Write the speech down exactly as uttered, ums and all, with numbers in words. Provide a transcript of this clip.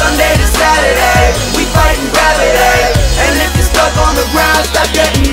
Sunday to Saturday, we fighting gravity. And if you're stuck on the ground, stop getting